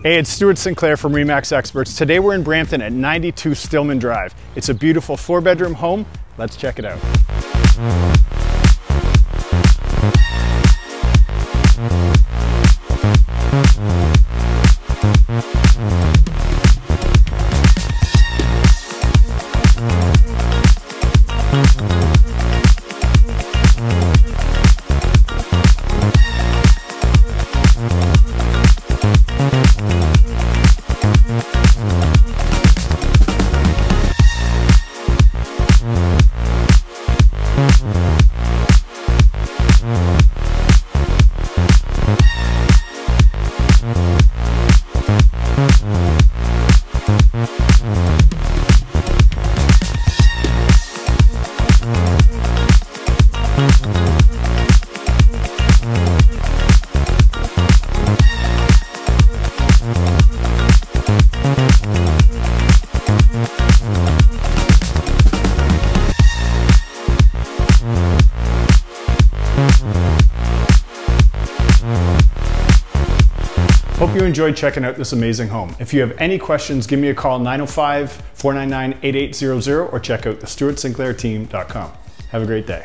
Hey, it's Stuart Sinclair from RE/MAX Experts. Today we're in Brampton at 92 Stillman Drive. It's a beautiful 4-bedroom home. Let's check it out. Hope you enjoyed checking out this amazing home. If you have any questions, give me a call 905-499-8800 or check out thestuartsinclairteam.com. Have a great day.